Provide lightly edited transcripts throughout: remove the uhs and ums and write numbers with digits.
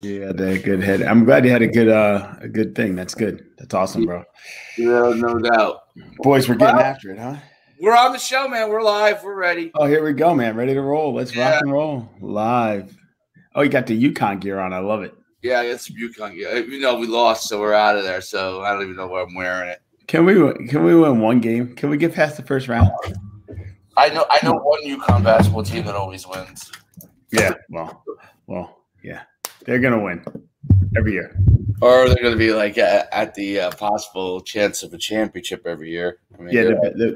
Yeah, that good head. I'm glad you had a good thing. That's good. That's awesome, bro. Yeah, no doubt. Boys, we're getting after it, huh? We're on the show, man. We're live. We're ready. Oh, here we go, man. Ready to roll. Let's rock and roll live. Oh, you got the UConn gear on. I love it. Yeah, it's UConn gear. You know, we lost, so we're out of there. So I don't even know why I'm wearing it. Can we win one game? Can we get past the first round? I know one UConn basketball team that always wins. Yeah, well, yeah. They're going to win every year. Or they're going to be like at the possible chance of a championship every year. I mean, yeah, the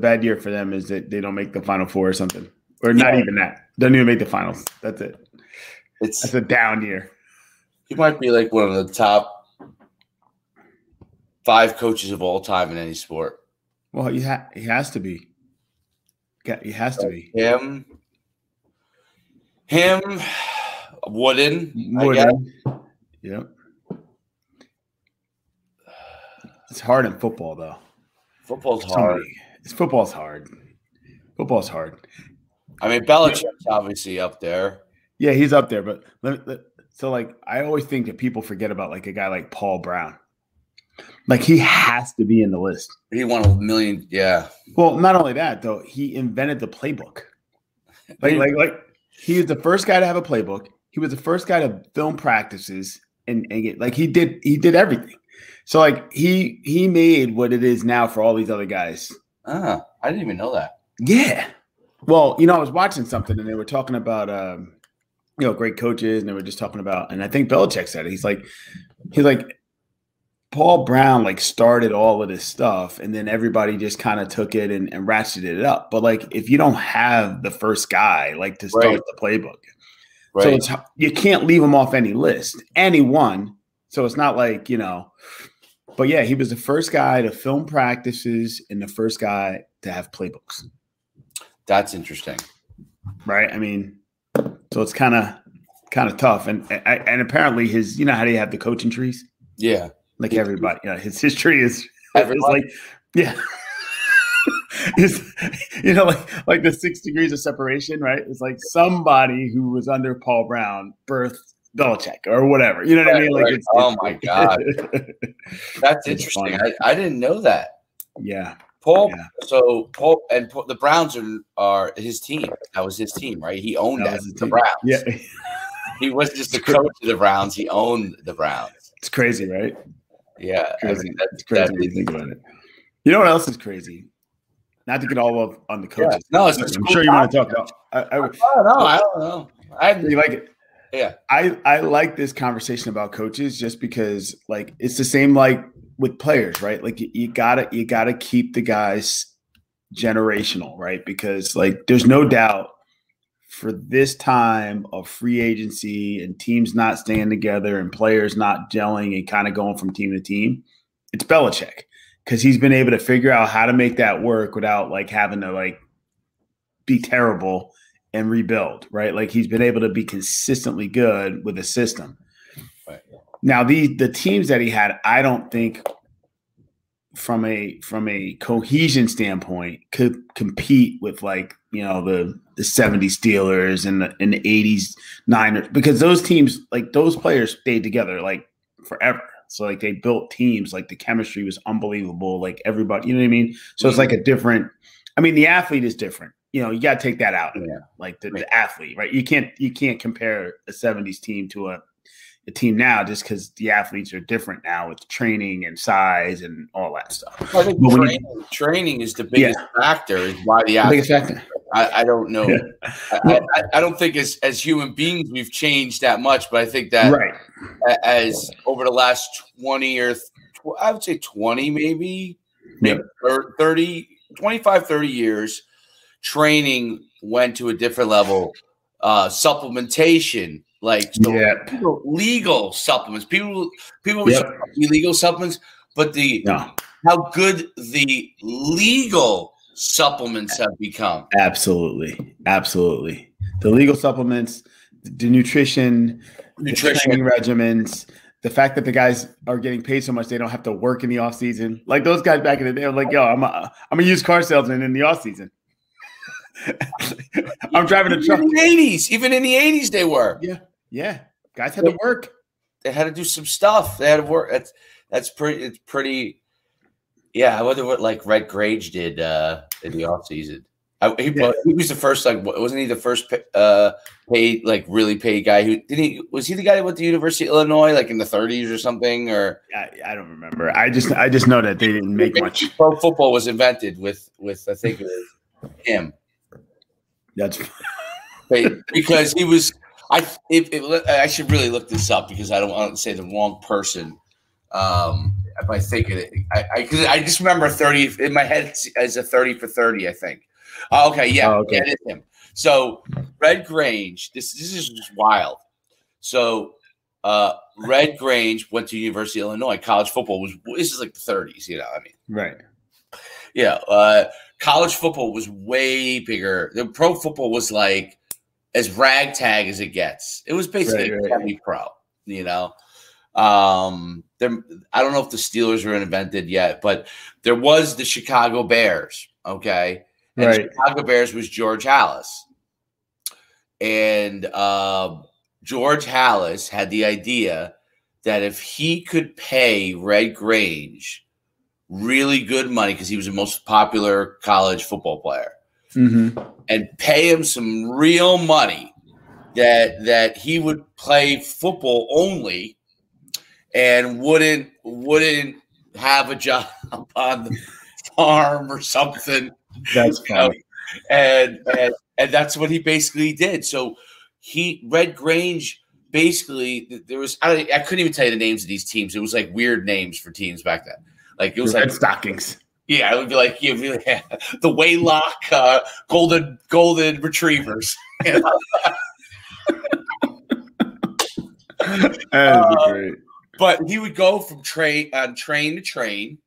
bad year for them is that they don't make the Final Four or something. Or not even that. Don't even make the finals. That's it. That's a down year. He might be like one of the top 5 coaches of all time in any sport. Well, he has to be. He has to be. Him. Wooden. Yeah. It's hard in football, though. Football's hard. Football's hard. I mean, Belichick's obviously up there. Yeah, he's up there. But so, like, I always think that people forget about, like, a guy like Paul Brown. Like, he has to be in the list. He won $1 million. Yeah. Well, not only that, though, he invented the playbook. Like, he was the first guy to have a playbook. He was the first guy to film practices and get, like, he did everything. So, like, he made what it is now for all these other guys. I didn't even know that. Yeah. Well, you know, I was watching something and they were talking about you know, great coaches, and they were just talking about, and I think Belichick said it. He's like Paul Brown, like, started all of this stuff, and then everybody just kind of took it and ratcheted it up. But, like, if you don't have the first guy, like, to start the playbook. Right. So you can't leave him off any list, anyone. So it's not like, you know, but yeah, he was the first guy to film practices and the first guy to have playbooks. That's interesting, right? I mean, so it's kind of tough, and apparently his, you know, how do you have the coaching trees? Yeah, like everybody, you know, his history is like, yeah. You know, like the 6 degrees of separation, right? It's like somebody who was under Paul Brown birthed Belichick or whatever. You know what I mean? Like, right. Oh my God, that's interesting. I didn't know that. Yeah, Paul. Yeah. So Paul and the Browns are his team. That was his team, right? He owned that. The Browns. Yeah, he wasn't just the coach of the Browns. He owned the Browns. It's crazy, right? Yeah, crazy. That's crazy when you think about it. You know what else is crazy? Not to get all up on the coaches. Yeah. No, I'm sure you want to talk about. I don't know. You like it? Yeah. I like this conversation about coaches just because, like, it's the same like with players, right? Like you gotta keep the guys generational, right? Because, like, there's no doubt for this time of free agency and teams not staying together and players not gelling and kind of going from team to team, it's Belichick. Because he's been able to figure out how to make that work without, like, having to, like, be terrible and rebuild, right? Like, he's been able to be consistently good with a system. Right. Now, the teams that he had, I don't think from a cohesion standpoint could compete with, like, you know, the 70s Steelers and the 80s Niners, because those teams, like, those players stayed together, like, forever. So, like, they built teams, like, the chemistry was unbelievable. Like, everybody, you know what I mean? So it's like a different, I mean, the athlete is different. You know, you got to take that out. Yeah. Like the athlete, right? You can't compare a 70s team to a team now just because the athletes are different now with training and size and all that stuff. Well, I think training is the biggest factor is why the athlete. I don't know. Yeah. I don't think as human beings we've changed that much, but I think that as over the last 20 or I would say 20 maybe 30, 25, 30 years, training went to a different level. Supplementation, like legal supplements. People illegal supplements, but how good the legal supplements have become. Absolutely The legal supplements, the nutrition, the training regimens, the fact that the guys are getting paid so much they don't have to work in the off season. Like, those guys back in the day were like, yo, I'm a used car salesman in the off season. I'm driving a truck. Even in the 80s they were. yeah Yeah, guys had to work. They had to do some stuff. They had to work. That's pretty. It's pretty. Yeah, I wonder what like Red Grange did in the offseason. He was the first, like, wasn't he the first paid, like, really paid guy who did he? Was he the guy that went to University of Illinois, like, in the 30s or something? Or I don't remember. I just know that they didn't make much. Pro football was invented with I think it was him. That's because he was. I should really look this up because I don't want to say the wrong person. If I think of it, I just remember 30 in my head as a 30 for 30. I think. Okay, yeah, oh, okay. That is him. So Red Grange, this is just wild. So Red Grange went to University of Illinois. College football was this is like the 30s, you know. I mean, right? Yeah, college football was way bigger. The pro football was like as ragtag as it gets. It was basically semi-pro, you know. I don't know if the Steelers were invented yet, but there was the Chicago Bears. Okay. And the Chicago Bears was George Hallis. And George Hallis had the idea that if he could pay Red Grange really good money, because he was the most popular college football player, and pay him some real money, that he would play football only and wouldn't have a job on the farm or something. That's funny. And that's what he basically did. So Red Grange basically there was I couldn't even tell you the names of these teams. It was like weird names for teams back then. Like it was Red Stockings. Yeah, it would be like the Waylock golden retrievers. You know? That would be great. But he would go from train to train.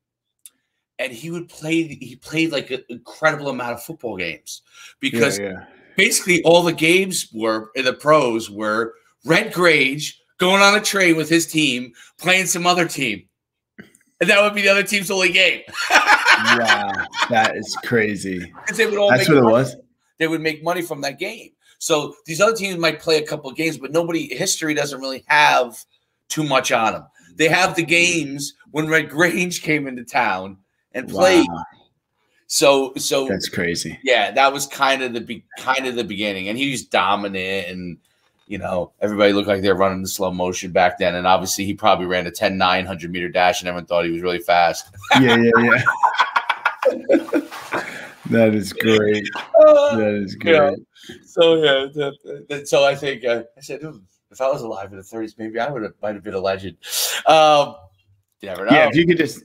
And he would play. He played like an incredible amount of football games because basically all the games were in the pros were Red Grange going on a train with his team playing some other team, and that would be the other team's only game. Yeah, that is crazy. They would all That's make what money. It was. They would make money from that game. So these other teams might play a couple of games, but history doesn't really have too much on them. They have the games when Red Grange came into town. And played. Wow. So that's crazy. Yeah, that was kind of the beginning. And he was dominant, and you know, everybody looked like they were running in slow motion back then. And obviously, he probably ran a 10-900-meter dash, and everyone thought he was really fast. Yeah. That is great. That is great. Yeah. So yeah, so I think I said, if I was alive in the 30s, maybe I might have been a legend. You never know. Yeah, if you could just.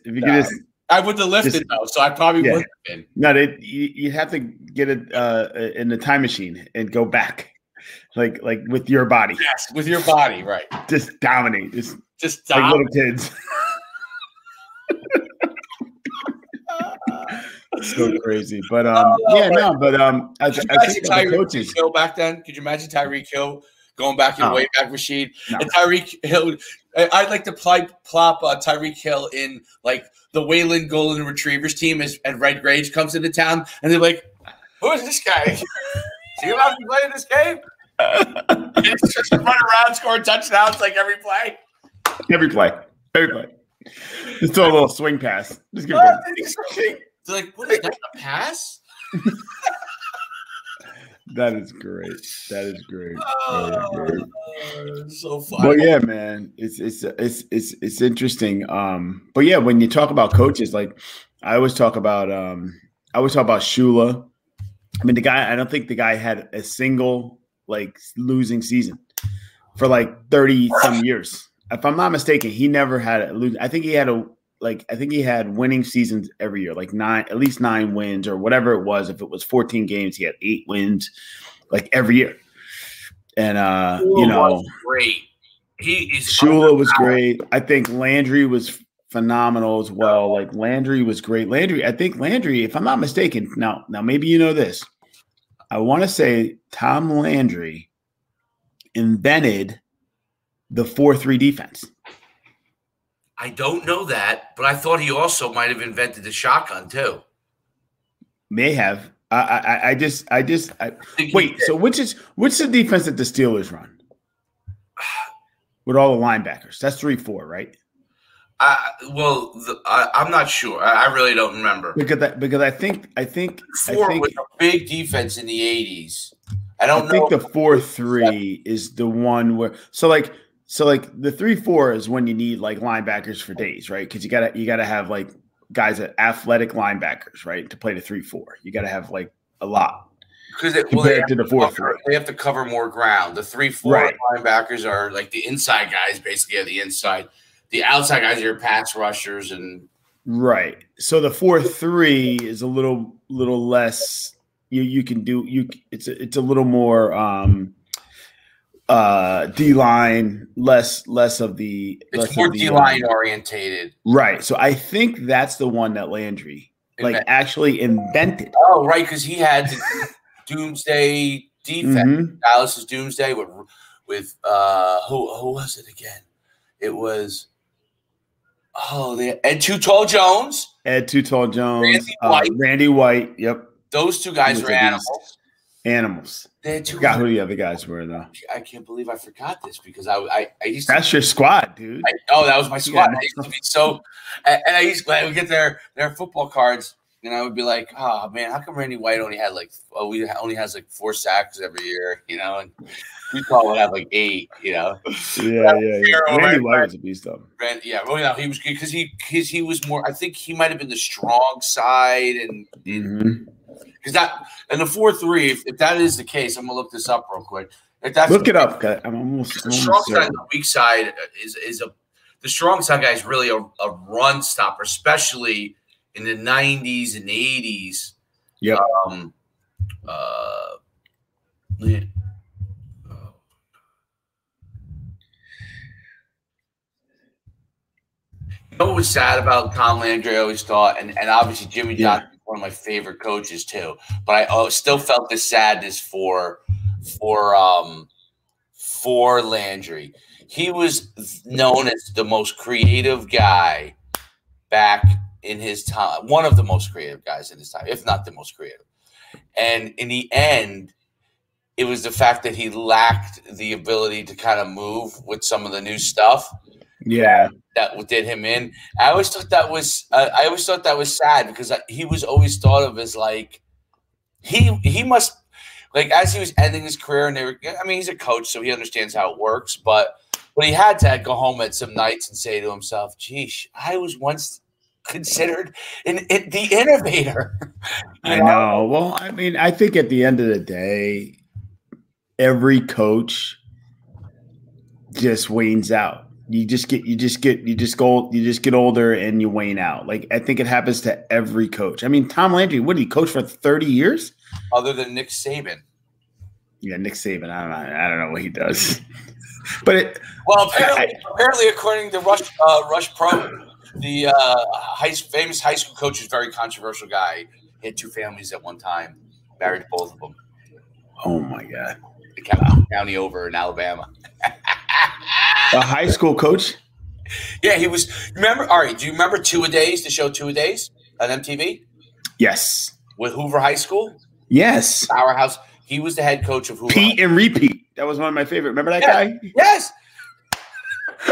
I wouldn't have lived it though, so I probably wouldn't have been. No, you have to get it in the time machine and go back, like with your body. Yes, with your body, right? Just dominate, just dominate. Like little kids. So crazy, but I think Tyreek Hill back then. Could you imagine Tyreek Hill going back in way back machine? No. And Tyreek Hill, I'd like to plop Tyreek Hill in like the Wayland Golden Retrievers team and Red Grange comes into town, and they're like, "Who is this guy? Is he allowed to play in this game?" It's just run around, score touchdowns like every play. Just throw a little swing pass. Just give it. They're like, "What is that? A pass?" That is great. That is great. So fun. Well, yeah, man, it's interesting. But yeah, when you talk about coaches, like I always talk about Shula. I mean, I don't think the guy had a single like losing season for like 30-some years. If I'm not mistaken, he never had a losing. I think he had winning seasons every year, like at least nine wins or whatever it was. If it was 14 games, he had 8 wins, like every year. And you know, great. Shula was great. I think Landry was phenomenal as well. Like Landry was great. I think Landry, if I'm not mistaken, now maybe you know this. I want to say Tom Landry invented the 4-3 defense. I don't know that, but I thought he also might have invented the shotgun too. May have. I just. Wait. So which is the defense that the Steelers run? with all the linebackers. That's 3-4, right? I'm not sure. I really don't remember because I think 4 was a big defense in the 80s. I think the 4-3 is the one where so like the 3-4 is when you need like linebackers for days, right? Because you gotta have like guys that athletic linebackers, right, to play the 3-4. You gotta have like a lot. Because they have to cover more ground. The 3-4 right. Linebackers are like the inside guys, basically on the inside. The outside guys are your pass rushers and right. So the 4-3 is a little less. It's a little more D line, less of the. It's more D line orientated. Right. So I think that's the one that Landry actually invented. Oh, right, because he had the Doomsday defense. Mm-hmm. Dallas's Doomsday with who was it again? It was. Oh, Ed Too Tall Jones. Ed Too Tall Jones. Randy White. Yep. Those two guys were animals. Animals. I forgot who the other guys were, though. I can't believe I forgot this because I used to. That's your squad, dude. That was my squad. Yeah. I used to be so – and I used to – I would get their football cards, and I would be like, oh, man, how come Randy White only had like – oh, he only has like 4 sacks every year, you know? And we probably would have like 8, you know? Yeah. Randy White was a beast, though. Yeah, well, no, he was good because he was more – I think he might have been the strong side and Because that and the 4-3, if that is the case, I'm gonna look this up real quick. Look it up. Guy. I'm almost the strong side, and the weak side is the strong side guy is really a run stopper, especially in the 90s and 80s. Yeah. You know what was sad about Tom Landry? I always thought, and obviously Jimmy Johnson. One of my favorite coaches too, but I still felt the sadness for Landry. He was known as the most creative guy back in his time, one of the most creative guys in his time, if not the most creative. And in the end, it was the fact that he lacked the ability to kind of move with some of the new stuff. Yeah, that did him in. I always thought that was sad because he was always thought of as like he must like as he was ending his career and I mean he's a coach so he understands how it works but he had to go home at some nights and say to himself, "Geez, I was once considered the innovator." I know. Well, I mean, I think at the end of the day, every coach just wanes out. You just get older and you wane out. Like I think it happens to every coach. I mean, Tom Landry, what did he coach for 30 years? Other than Nick Saban. Yeah, Nick Saban. I don't know what he does. But apparently, according to Rush Pro, the famous high school coach is a very controversial guy. He had 2 families at one time, married both of them. Oh my God! The county over in Alabama. A high school coach? Yeah, he was. Remember, Ari, do you remember Two-A-Days, the show Two-A-Days on MTV? Yes. With Hoover High School? Yes. Powerhouse. He was the head coach of Hoover. Pete and Repeat. That was one of my favorite. Remember that guy? Yes.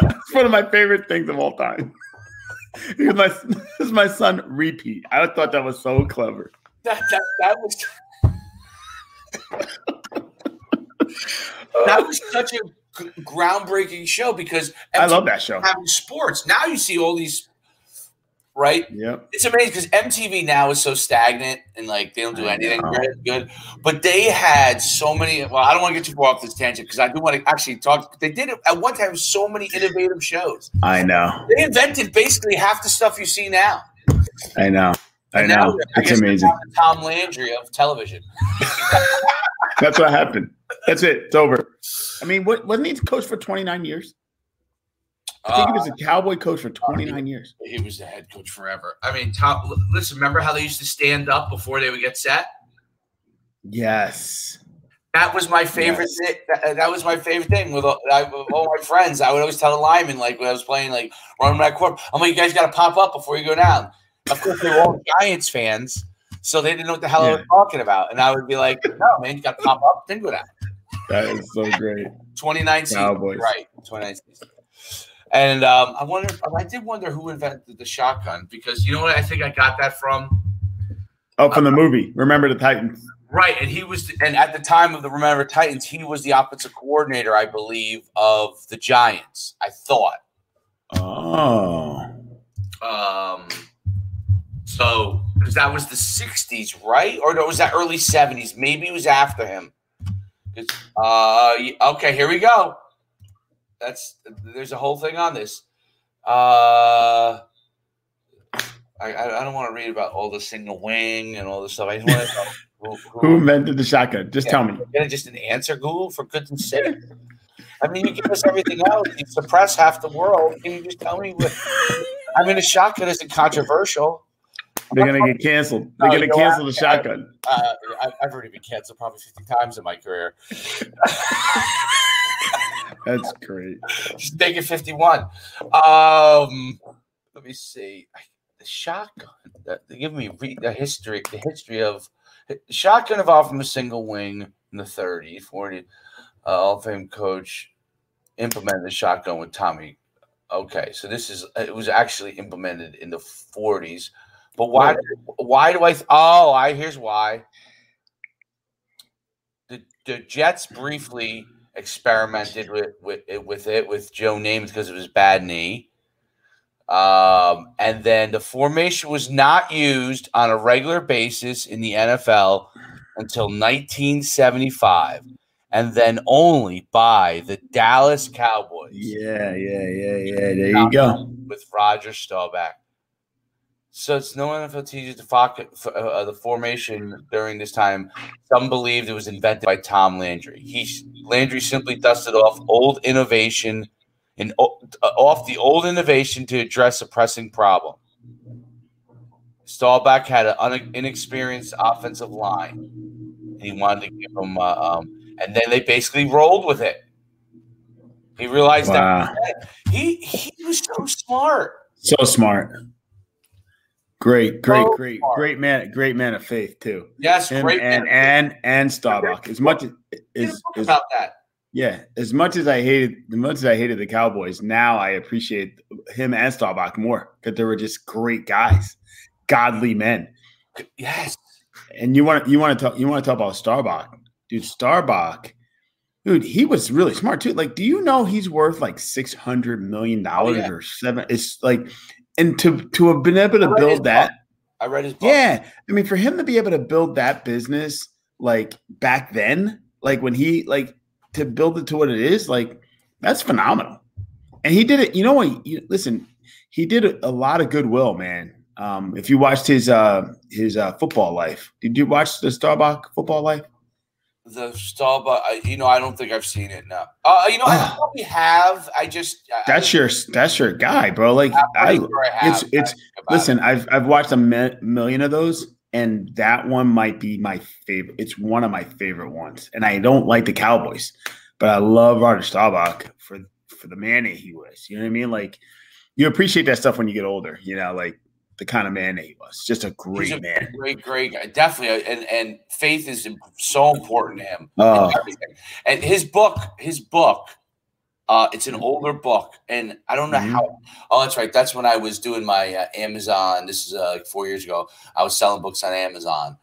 It's one of my favorite things of all time. It was my son, Repeat. I thought that was so clever. That was that was such a groundbreaking show because MTV I love that show. Having sports now, you see all these, right? Yeah, it's amazing because MTV now is so stagnant and like they don't do anything good. But they had so many. Well, I don't want to get too far off this tangent because I do want to actually talk. They did at one time so many innovative shows. I know they invented basically half the stuff you see now. I know. I know. Now, it's amazing. Tom Landry of television. That's what happened. That's it. It's over. I mean, wasn't he coach for 29 years? I think he was a Cowboy coach for 29 years. He was the head coach forever. I mean, Tom, listen, remember how they used to stand up before they would get set? Yes. That was my favorite thing. That was my favorite thing with all my friends. I would always tell the linemen, like, when I was playing, like, running back court, I'm like, you guys got to pop up before you go down. Of course, they were all Giants fans. So they didn't know what the hell I was talking about. And I would be like, no, man, you got to pop up, then go down. That is so great. 2019, Cowboys. Right? 2019. And I wonder. I did wonder who invented the shotgun, because you know what? I think I got that from. Oh, from the movie Remember the Titans. Right, and he was, and at the time of the Remember Titans, he was the offensive coordinator, I believe, of the Giants. I thought. Oh. So because that was the '60s, right? Or no, was that early '70s? Maybe it was after him. Okay, here we go. There's a whole thing on this. I don't want to read about all the single wing and all this stuff. I just want to tell who invented the shotgun. Just tell me. Just an answer, Google, for goodness sake. I mean, you give us everything else. You suppress half the world. Can you just tell me what? I mean, a shotgun isn't controversial. They're going to get canceled. They're going to cancel the shotgun. I've already been canceled probably 50 times in my career. That's great. Just make it 51. Let me see. The shotgun. They give me the history of shotgun evolved from a single wing in the 30s, 40s. All fame coach implemented the shotgun with Tommy. Okay, so it was actually implemented in the 40s. But why? Why do I? Here's why. The Jets briefly experimented with Joe Namath because of his bad knee, and then the formation was not used on a regular basis in the NFL until 1975, and then only by the Dallas Cowboys. Yeah. There you go. With Roger Staubach. So it's no NFL teaches the formation during this time. Some believed it was invented by Tom Landry. Landry simply dusted off the old innovation to address a pressing problem. Staubach had an inexperienced offensive line, and he wanted to give them. And then they basically rolled with it. He realized that he was so smart. So smart. Great man of faith too. Yes, and Staubach. As much as about that. Yeah, as much as I hated the Cowboys, now I appreciate him and Staubach more because they were just great guys, godly men. Yes. And you want to talk about Staubach, dude. Staubach, dude, he was really smart too. Like, do you know he's worth like $600 million or seven? It's like. And to have been able to build that, I read his book. Yeah, I mean, for him to be able to build that business like back then, like when he to build it to what it is, like that's phenomenal. And he did it. You know what? Listen, he did a lot of goodwill, man. If you watched his football life, did you watch the Staubach football life? The Staubach, you know, I don't think I've seen it now. You know, I probably have. I just that's your guy, bro. Like I've watched a million of those, and that one might be my favorite. It's one of my favorite ones, and I don't like the Cowboys, but I love Roger Staubach for the man that he was. You know what I mean? Like you appreciate that stuff when you get older. You know, like. The kind of man that he was, just a great man, great guy, definitely. And faith is so important to him. And his book, it's an older book, and I don't know how. Oh, that's right. That's when I was doing my Amazon. This is like 4 years ago. I was selling books on Amazon,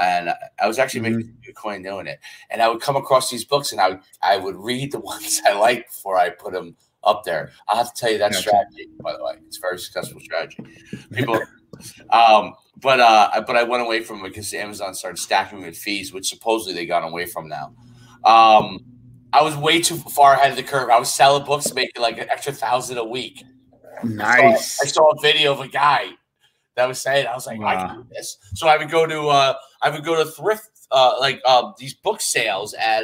and I was actually making a coin doing it. And I would come across these books, and I would read the ones I like before I put them up there. I'll have to tell you that strategy, by the way. It's a very successful strategy. People, but I went away from it because Amazon started stacking me with fees, which supposedly they got away from now. I was way too far ahead of the curve. I was selling books, making like an extra $1,000 a week. Nice. I saw a video of a guy that was saying, I was like, wow. I can do this. So I would go to thrift these book sales at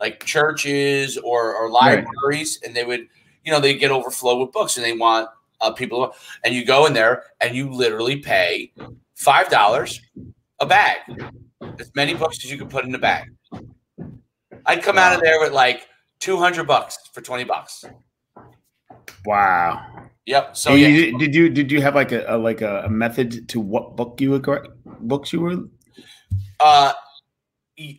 like churches or libraries, and they would, you know, they get overflow with books, and they want people, and you go in there and you literally pay $5 a bag, as many books as you can put in the bag. I'd come out of there with like $200 for $20. Wow. Yep. So yeah. Did you have like a method to what books you were?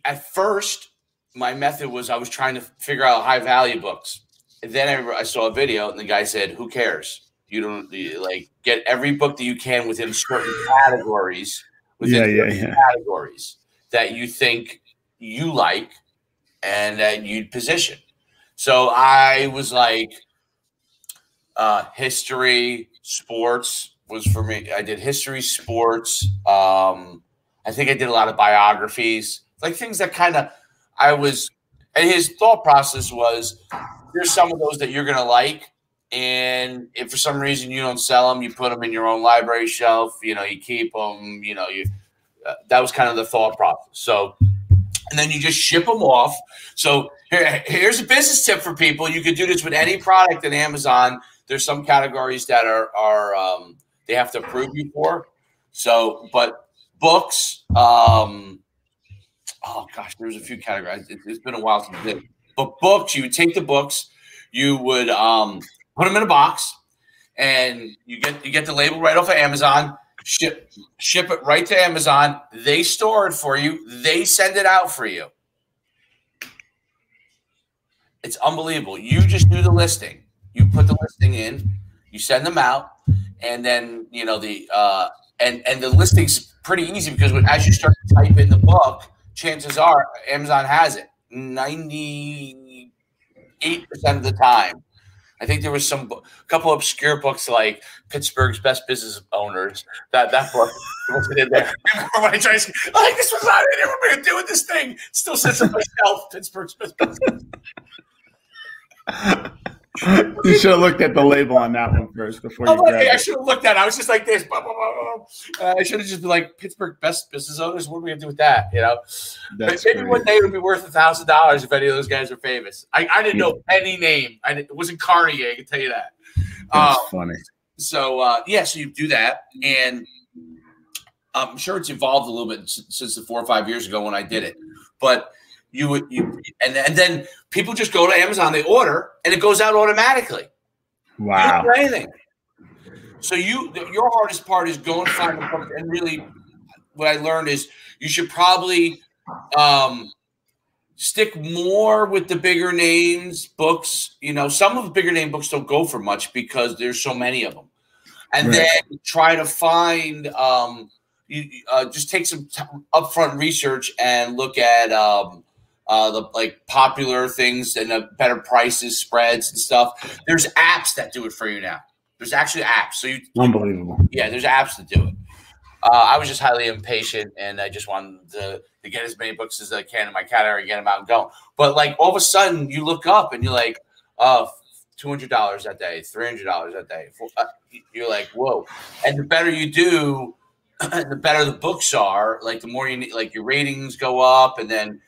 At first. my method was I was trying to figure out high value books. And then I saw a video and the guy said, who cares? You don't like get every book that you can within certain categories, categories that you think you like and that you'd position. So I was like, history, sports was for me. I did history, sports. I think I did a lot of biographies, like things that kind of I was, and his thought process was there's some of those that you're going to like. And if for some reason you don't sell them, you put them in your own library shelf, you know, you keep them, you know, that was kind of the thought process. So, and then you just ship them off. So here's a business tip for people. You could do this with any product in Amazon. There's some categories that are they have to approve you for. So, but books, oh gosh, there was a few categories. It's been a while since I did. But books, you would take the books, you would, put them in a box, and you get the label right off of Amazon. Ship it right to Amazon. They store it for you. They send it out for you. It's unbelievable. You just do the listing. You put the listing in. You send them out, and then you know the and the listing's pretty easy because as you start to type in the book, chances are Amazon has it 98% of the time. I think there was a couple obscure books like Pittsburgh's Best Business Owners. That book wasn't in there. When I tried to say, like, this was not in there. We're going to do with this thing. It still sits on my shelf, Pittsburgh's Best Business. You should have looked at the label on that one first before you grabbed it. I should have looked at it. I was just like this. Blah, blah, blah, blah. I should have just been like, Pittsburgh Best Business Owners. What are we going to do with that? You know, but maybe one day it would be worth $1,000 if any of those guys are famous. I didn't know any name. It wasn't Carnegie. I can tell you that. That's funny. So, yeah, so you do that. And I'm sure it's evolved a little bit since the 4 or 5 years ago when I did it. But and then people just go to Amazon, they order, and it goes out automatically. Wow! So your hardest part is going to find the book, and really, what I learned is you should probably stick more with the bigger names books. You know, some of the bigger name books don't go for much because there's so many of them, and then try to find. Just take some upfront research and look at. The popular things and better prices, spreads and stuff. There's apps that do it for you now. There's actually apps. So unbelievable. Yeah, there's apps that do it. I was just highly impatient, and I just wanted to get as many books as I can in my category, get them out and go. But like all of a sudden, you look up and you're like, $200 that day, $300 that day. You're like, whoa! And the better you do, the better the books are. Like the more you need, like your ratings go up, and then.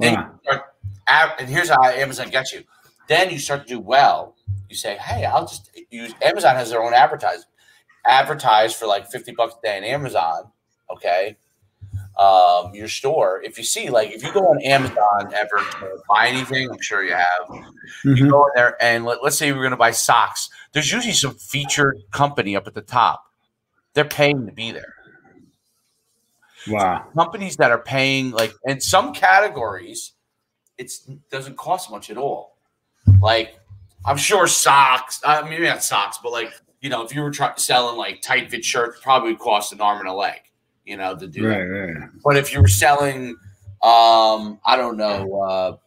And here's how Amazon gets you. Then you start to do well. You say, hey, I'll just use Amazon has their own advertising. Advertise for like $50 a day on Amazon, okay? Your store. If you see, like, if you go on Amazon ever to buy anything, I'm sure you have. You go in there and let's say we're going to buy socks. There's usually some featured company up at the top. They're paying to be there. Wow. So companies that are paying, like, in some categories, it doesn't cost much at all. Like, I'm sure socks, maybe not socks, but like, you know, if you were selling like tight fit shirts, probably would cost an arm and a leg, you know, to do that. Right. But if you were selling, I don't know,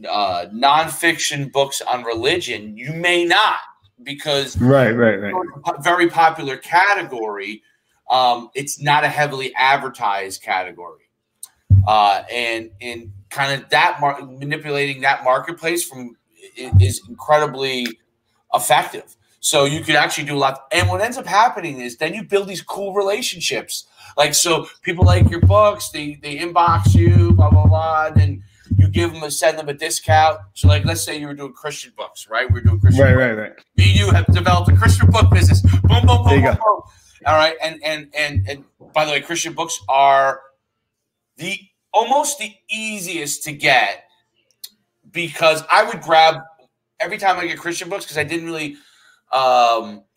nonfiction books on religion, you may not because very popular category. It's not a heavily advertised category, and kind of that manipulating that marketplace is incredibly effective. So you could actually do a lot. And what ends up happening is then you build these cool relationships. Like, so people like your books, they inbox you, blah, blah, blah. And then you send them a discount. So like, let's say you were doing Christian books, right? We're doing Christian books. Right. Me and you have developed a Christian book business. Boom, boom, boom, boom, boom. All right, and by the way, Christian books are almost the easiest to get because I would grab every time I get Christian books because I didn't really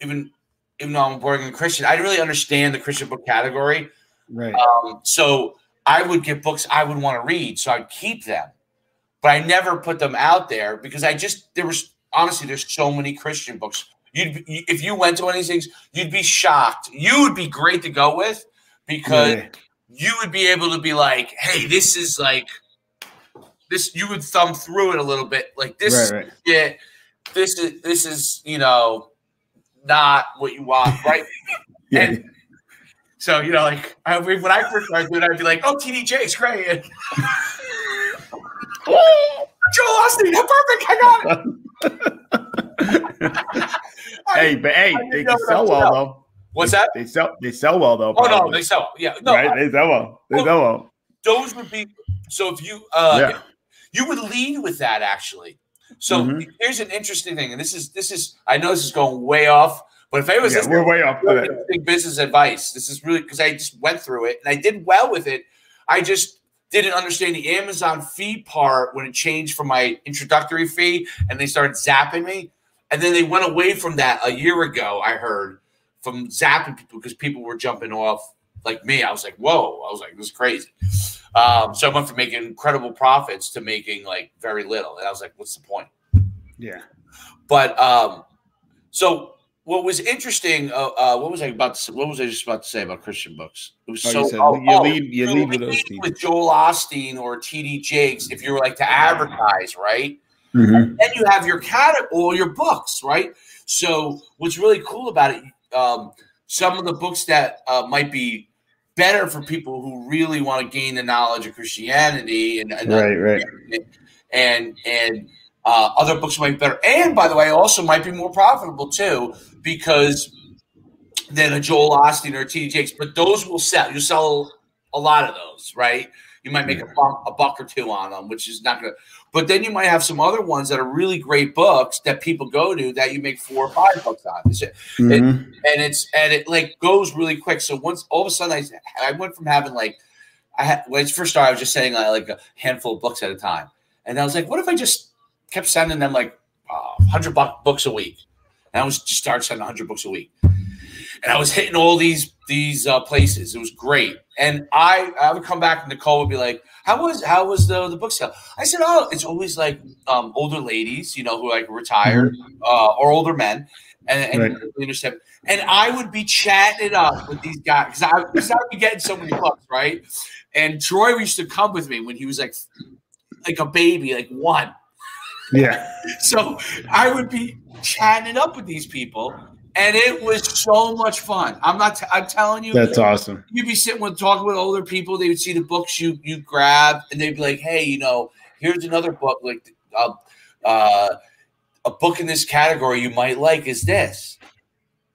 even though I'm born in Christian, I didn't really understand the Christian book category. Right. So I would get books I would want to read, so I'd keep them. But I never put them out there because I just, there was, honestly, there's so many Christian books. If you went to one of these things, you'd be shocked. You would be great to go with because you would be able to be like, hey, this is like, this, you would thumb through it a little bit. Like this, yeah, this is, you know, not what you want, right? Yeah. And so, you know, like when I first started doing it, I'd be like, oh, TD Jakes, great. And, Joel Osteen, perfect, I got it. Hey, but hey, they sell well though. What's that? They sell well though. Oh no, they sell. Yeah, no, right? They sell well. They sell well. Those would be so. If you, you would lead with that actually. So here's an interesting thing, and this is. I know this is going way off, but if I was, we're way off. Big business advice. This is really because I just went through it and I did well with it. I just didn't understand the Amazon fee part when it changed from my introductory fee and they started zapping me. And then they went away from that a year ago, I heard, from zapping people because people were jumping off like me. I was like, whoa. I was like, this is crazy. So I went from making incredible profits to making like very little. And I was like, what's the point? Yeah. But so what was interesting, what was I just about to say about Christian books? It was you lead with Joel Osteen or TD Jakes if you were like to advertise, right? And then you have your category or your books, right? So what's really cool about it, some of the books that might be better for people who really want to gain the knowledge of Christianity and other books might be better. And by the way, also might be more profitable too because than a Joel Osteen or a TD Jakes. But those will sell. You'll sell a lot of those, right? You might make a buck or two on them, which is not going to – but then you might have some other ones that are really great books that people go to that you make 4 or 5 bucks on. And it like goes really quick. So once all of a sudden I went from having like – when I first started I was just saying like a handful of books at a time. And I was like, what if I just kept sending them like 100 books a week? And I was just started sending 100 books a week. And I was hitting all these places. It was great. And I would come back and Nicole would be like, how was the book sale? I said, oh, it's always like older ladies, you know, who like retired or older men. And I would be chatting it up with these guys because I would be getting so many books, right? And Troy used to come with me when he was like a baby, like one. Yeah. So I would be chatting it up with these people. And it was so much fun. I'm telling you, that's awesome. You'd be sitting with talking with older people. They would see the books you grab, and they'd be like, "Hey, you know, here's another book. Like a book in this category you might like is this."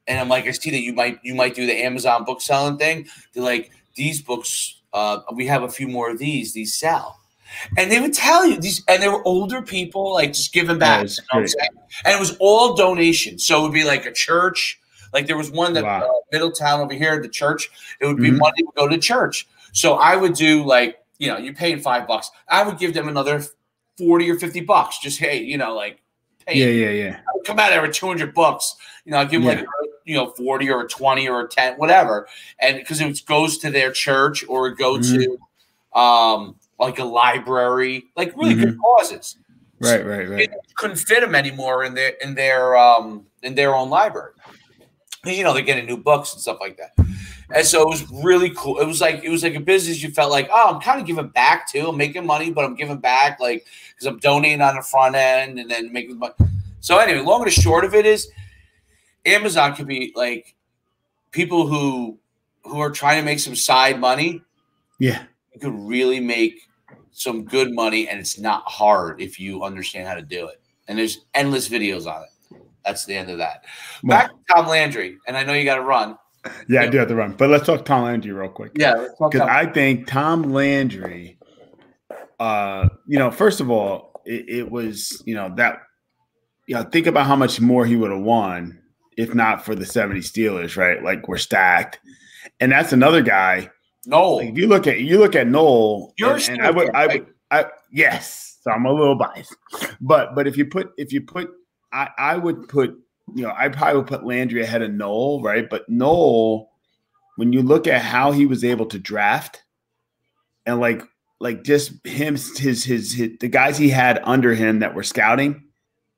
And I'm like, "I see that you might do the Amazon book selling thing." They're like, "These books, we have a few more of these. These sell." And they would tell you these, and they were older people, like just giving back. You know what I'm saying? And it was all donations. So it would be like a church. Like there was one that Middletown over here, the church. It would be money to go to church. So I would do like, you know, you paying $5. I would give them another 40 or 50 bucks. Just, hey, you know, like, hey, I would come out there with 200 bucks. You know, I'd give them like, you know, 40 or 20 or 10, whatever. And because it goes to their church or it goes to, like a library, like really good causes. Right. Couldn't fit them anymore in their own library. You know, they're getting new books and stuff like that. And so it was really cool. It was like a business. You felt like, oh, I'm kind of giving back too. I'm making money, but I'm giving back like because I'm donating on the front end and then making money. So anyway, long and short of it is Amazon could be like people who are trying to make some side money. Yeah. You could really make some good money, and it's not hard if you understand how to do it. And there's endless videos on it. That's the end of that. Back to Tom Landry, and I know you got to run. Yeah, I do have to run, but let's talk Tom Landry real quick. Yeah, because I think Tom Landry, you know, first of all, it was, you know, that, you know, think about how much more he would have won if not for the 70 Steelers, right? Like we're stacked, and that's another guy. Noll. Like if you look at Noll, and I would yes, so I'm a little biased, but I probably would put Landry ahead of Noll, right? But Noll, when you look at how he was able to draft, and like just him, his the guys he had under him that were scouting,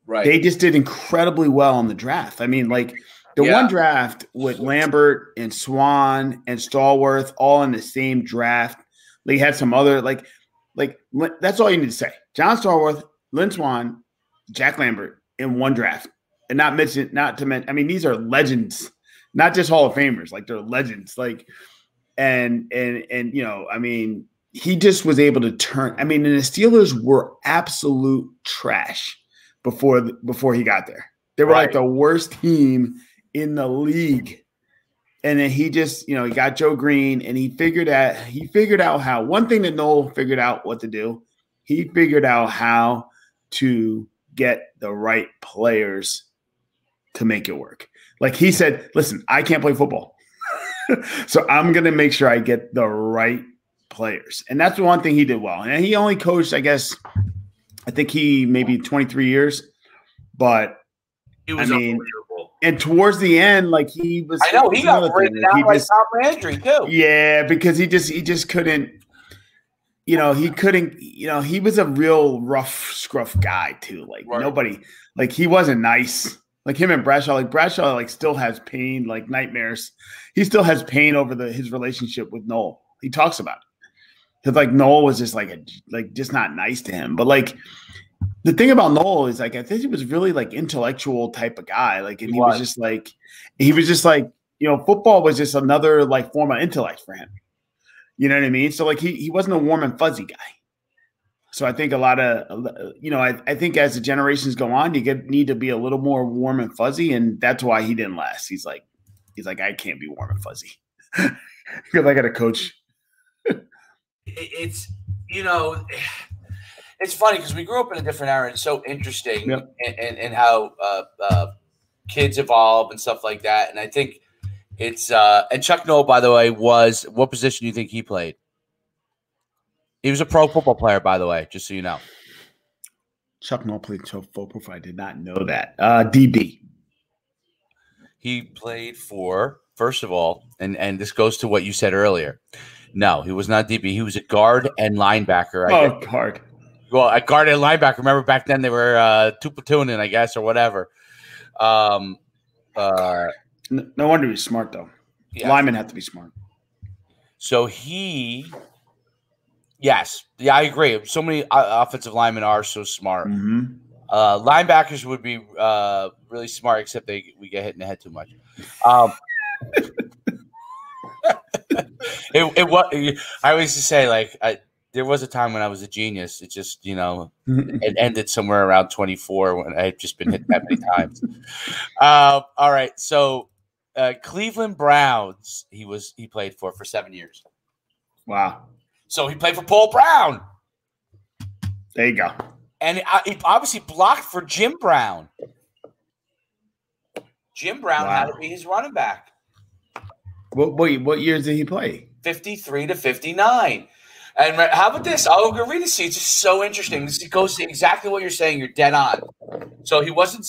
right? They just did incredibly well on the draft. I mean, like the one draft with Lambert and Swan and Stallworth all in the same draft. They had some other like that's all you need to say. John Stallworth, Lynn Swan, Jack Lambert in one draft, and not to mention. I mean, these are legends, not just Hall of Famers. Like they're legends. Like and you know, I mean, he just was able to turn. I mean, and the Steelers were absolute trash before he got there. They were like the worst team in the league. And then he just, you know, he got Joe Green, and he figured out how. One thing that Noll figured out what to do, he figured out how to get the right players to make it work. Like he said, listen, I can't play football. So I'm going to make sure I get the right players. And that's one thing he did well. And he only coached, I guess, I think he maybe 23 years, but it was unbelievable. And towards the end, like he was. I know he got written out like Tom Landry too. Yeah, because he just couldn't. You know, he couldn't. You know, he was a real rough, scruff guy too. Like nobody, like he wasn't nice. Like him and Bradshaw, like still has pain, like nightmares. He still has pain over his relationship with Noll. He talks about it because like Noll was just just not nice to him, but like. The thing about Noll is like I think he was really like intellectual type of guy. Like and he was just like, you know, football was just another like form of intellect for him. You know what I mean? So like he wasn't a warm and fuzzy guy. So I think a lot of you know, I think as the generations go on, you need to be a little more warm and fuzzy, and that's why he didn't last. He's like, I can't be warm and fuzzy. Because I got a coach. It's you know it's funny because we grew up in a different era. And it's so interesting and how kids evolve and stuff like that. And I think it's and Chuck Noll, by the way, what position do you think he played? He was a pro football player, by the way, just so you know. Chuck Noll played football. I did not know that. DB. He played for, first of all, and this goes to what you said earlier. No, he was not DB. He was a guard and linebacker. Guard. Well, I guarded a linebacker. Remember back then they were two platooning, I guess, or whatever. No wonder he's smart, though. Yeah. Linemen have to be smart. So I agree. So many offensive linemen are so smart. Mm-hmm. Linebackers would be really smart, except we get hit in the head too much. I always just say, like, there was a time when I was a genius. It just, you know, it ended somewhere around 24 when I had just been hit that many times. All right. So Cleveland Browns, he played for 7 years. Wow. So he played for Paul Brown. There you go. And he obviously blocked for Jim Brown. Jim Brown had to be his running back. What years did he play? 53 to 59. And how about this? I'll go read this. It's just so interesting. This goes to exactly what you're saying. You're dead on. So he wasn't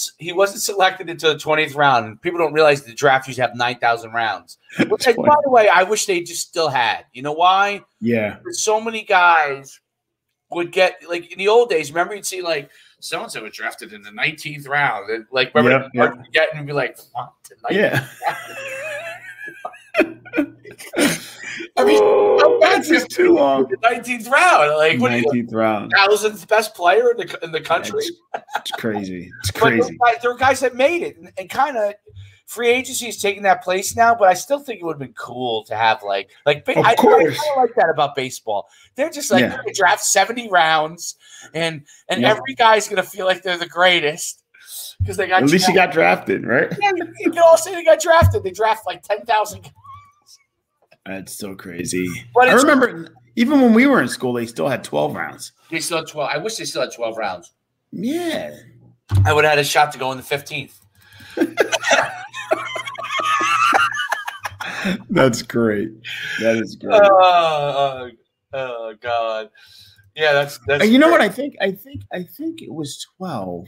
selected until the 20th round. People don't realize the draft used to have 9,000 rounds. Which, by the way, I wish they just still had. You know why? Yeah. So many guys would get like in the old days. Remember, you'd see like so-and-so was drafted in the 19th round, and like remember you'd get and be like, what? I mean, that's just too long. The 19th round, like what 19th round, 1,000th best player in the country. Yeah, it's crazy. It's crazy. There were guys that made it, and kind of free agency is taking that place now. But I still think it would have been cool to have like. Of course. I like that about baseball. They're just like they're gonna draft 70 rounds, and every guy's gonna feel like they're the greatest. Because they got at least you got drafted, right? Yeah, you can all say they got drafted. They draft like 10,000 guys. That's so crazy. But I remember even when we were in school, they still had 12 rounds. They still had 12. I wish they still had 12 rounds. Yeah. I would have had a shot to go in the 15th. That's great. That is great. Oh God. Yeah, that's you know what I think? I think it was 12.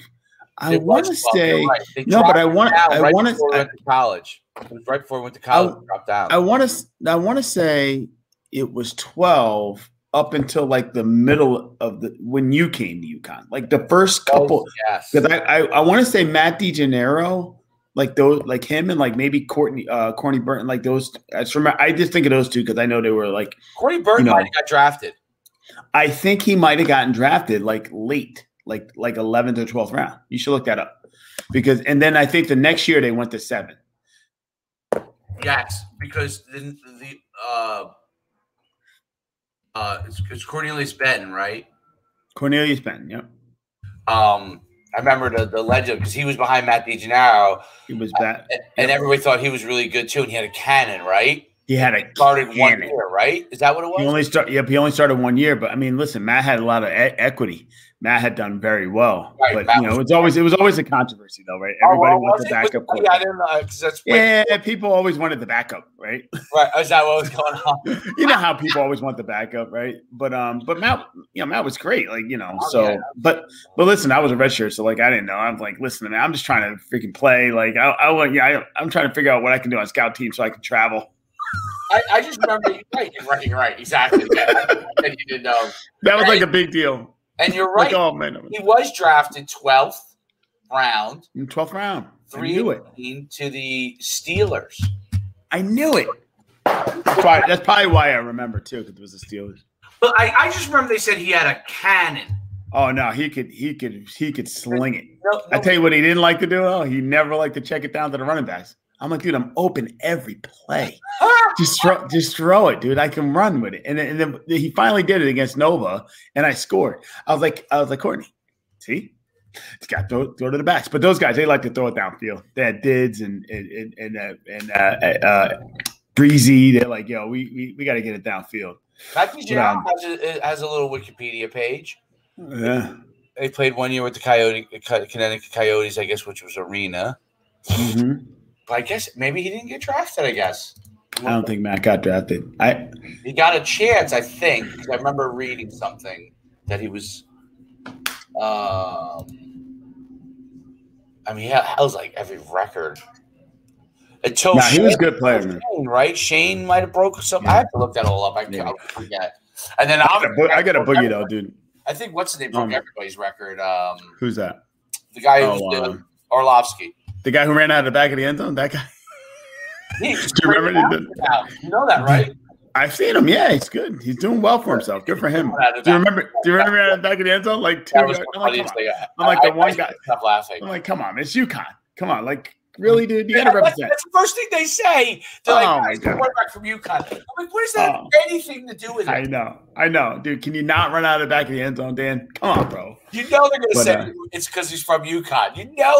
I want to say no, but It was right before we went to college. I want to say it was 12, up until like the middle of the when you came to UConn, like the first couple. Oh, yes. Because I want to say Matt DeGennaro, like those, like him and like maybe Courtney Burton, like those. I just remember, I just think of those two because I know they were like Courtney Burton might have got drafted. I think he might have gotten drafted like late, like 11th or 12th round. You should look that up because and then I think the next year they went to 7. Yes, because it's Cornelius Benton, right? Cornelius Benton, yep. I remember the legend because he was behind Matt DeGennaro. He was that, and everybody thought he was really good too. And he had a cannon, right? He had a started cannon. 1 year, right? Is that what it was? He only started 1 year, but I mean, listen, Matt had a lot of equity. Matt had done very well, right, but Matt, you know, it was always a controversy, though, right? Everybody wants the backup. Yeah, I didn't know, that's people always wanted the backup, right? Right, is that what was going on? You know how people always want the backup, right? But Matt, you know, Matt was great, like you know. So, yeah. But listen, I was a redshirt, so like I didn't know. I'm like, listen, man, I'm just trying to freaking play. Like I'm trying to figure out what I can do on scout team so I can travel. I just remember you right, exactly. Yeah. And you didn't know that was like a big deal. And you're right. Like, oh, man, he was drafted 12th round. 12th round. 3 to the Steelers. I knew it. That's probably why I remember, too, because it was the Steelers. But I just remember they said he had a cannon. Oh, no, he could sling it. No, I tell you what he didn't like to do. Oh, he never liked to check it down to the running backs. I'm like, dude, I'm open every play. Just throw it, dude. I can run with it. And then he finally did it against Nova, and I scored. I was like, Courtney, see, it's got to throw to the backs. But those guys, they like to throw it downfield. They had Dids and Breezy. They're like, yo, we got to get it downfield. Matthew General has a little Wikipedia page. Yeah, they played 1 year with the Connecticut Coyotes, I guess, which was Arena. Mm-hmm. But I guess maybe he didn't get drafted. I guess. I don't think Matt got drafted. He got a chance, I think. I remember reading something that he was. I mean, he held like every record. Until he was a good player, man. Right? Shane might have broke something. Yeah. I have to look that all up. I forget. And then I got a boogie though, dude. I think what's his name broke everybody's record. Who's that? The guy who's Orlovsky. The guy who ran out of the back of the end zone. That guy. Do you remember? You know that, right? I've seen him. Yeah, he's good. He's doing well for himself. Good for him. Do you remember? Do you remember out of the back of the end zone? Like 2 yards. I'm like the one guy. Stop laughing. I'm like, come on, it's UConn. Come on, like really, dude. You got to represent. That's the first thing they say. They're like, oh, quarterback from UConn. I'm like, what does that have anything to do with it? I know, dude. Can you not run out of the back of the end zone, Dan? Come on, bro. You know they're going to say it's because he's from UConn. You know.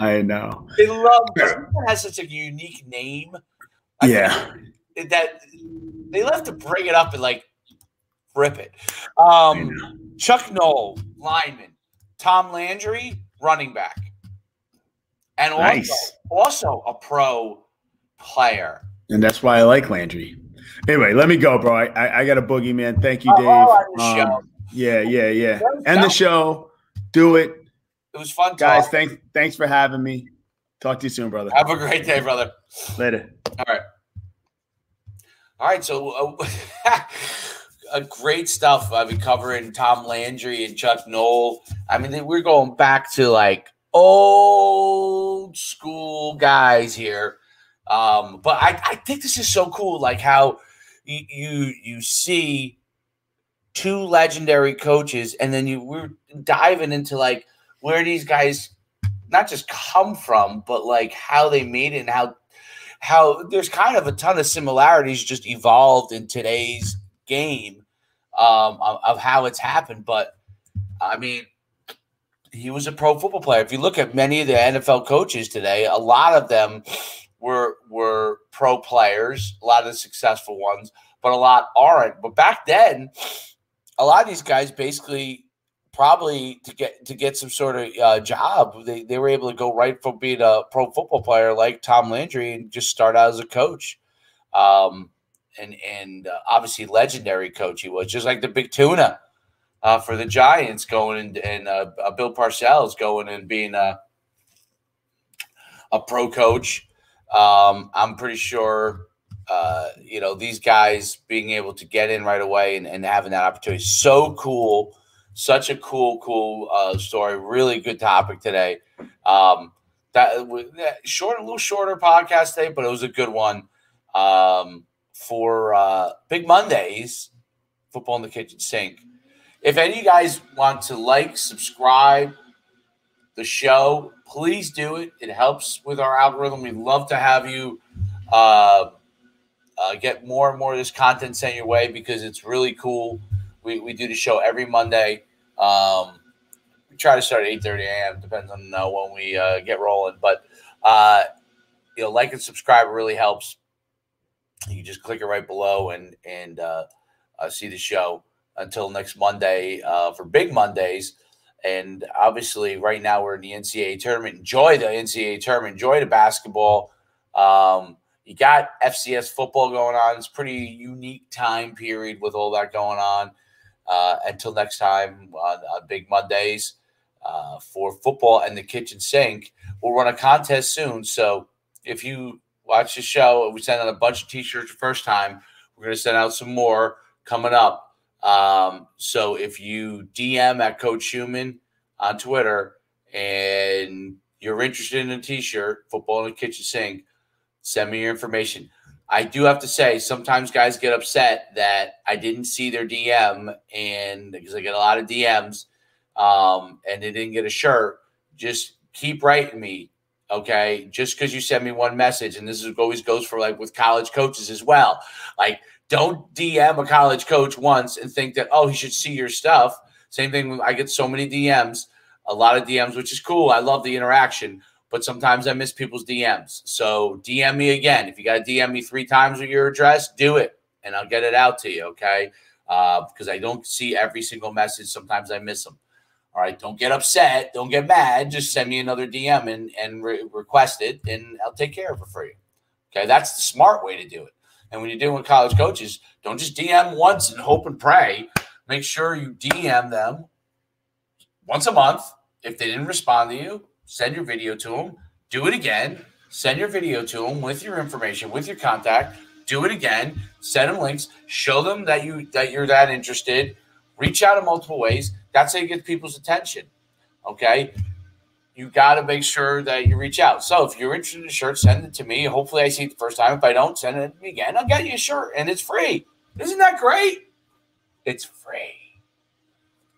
I know. They love this. UConn has such a unique name. That they love to bring it up and like rip it. Chuck Noll, lineman. Tom Landry, running back. And also a pro player. And that's why I like Landry. Anyway, let me go, bro. I got a boogie, man. Thank you, Dave. Yeah. End the show. Do it. It was fun, guys. Thanks for having me. Talk to you soon, brother. Have a great day, brother. Later. All right. So great stuff. I've been covering Tom Landry and Chuck Noll. I mean, we're going back to like old school guys here. But I think this is so cool, like how you see two legendary coaches, and then we're diving into like where these guys not just come from, but like how they made it and how there's kind of a ton of similarities just evolved in today's game of how it's happened. But I mean, he was a pro football player. If you look at many of the NFL coaches today, a lot of them were pro players, a lot of the successful ones, but a lot aren't. But back then, a lot of these guys basically probably to get some sort of job, they were able to go right from being a pro football player like Tom Landry and just start out as a coach. And obviously legendary coach he was, just like the Big Tuna. For the Giants going and Bill Parcells going and being a pro coach. I'm pretty sure you know, these guys being able to get in right away and having that opportunity. So cool. Such a cool story. Really good topic today. A little shorter podcast today, but it was a good one. For Big Mondays, Football in the Kitchen Sink. If any of you guys want to like, subscribe the show, please do it. It helps with our algorithm. We'd love to have you get more and more of this content sent your way because it's really cool. We do the show every Monday. We try to start at 8:30 a.m. Depends on when we get rolling. But you know, like and subscribe really helps. You just click it right below and see the show until next Monday for Big Mondays. And obviously, right now we're in the NCAA tournament. Enjoy the NCAA tournament. Enjoy the basketball. You got FCS football going on. It's a pretty unique time period with all that going on. Until next time on Big Mondays for Football and the Kitchen Sink. We'll run a contest soon. So if you watch the show, we sent out a bunch of T-shirts the first time. We're going to send out some more coming up. So if you DM at Coach Human on Twitter and you're interested in a T-shirt, Football in the Kitchen Sink, send me your information. I do have to say, sometimes guys get upset that I didn't see their DM, and because I get a lot of DMs and they didn't get a shirt. Just keep writing me, okay? Just because you send me one message, and this is always goes for like with college coaches as well. Like, don't DM a college coach once and think that, oh, he should see your stuff. Same thing. I get so many DMs, a lot of DMs, which is cool. I love the interaction. But sometimes I miss people's DMs. So DM me again. If you got to DM me 3 times with your address, do it, and I'll get it out to you, okay? Because I don't see every single message. Sometimes I miss them. All right, don't get upset. Don't get mad. Just send me another DM and request it, and I'll take care of it for you. Okay, that's the smart way to do it. And when you're dealing with college coaches, don't just DM once and hope and pray. Make sure you DM them once a month. If they didn't respond to you, send your video to them. Do it again. Send your video to them with your information, with your contact. Do it again. Send them links. Show them that you're that interested. Reach out in multiple ways. That's how you get people's attention. Okay, you got to make sure that you reach out. So if you're interested in a shirt, send it to me. Hopefully, I see it the first time. If I don't, send it to me again. I'll get you a shirt, and it's free. Isn't that great? It's free.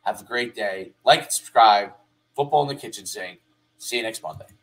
Have a great day. Like and subscribe. Football in the Kitchen Sink. See you next Monday.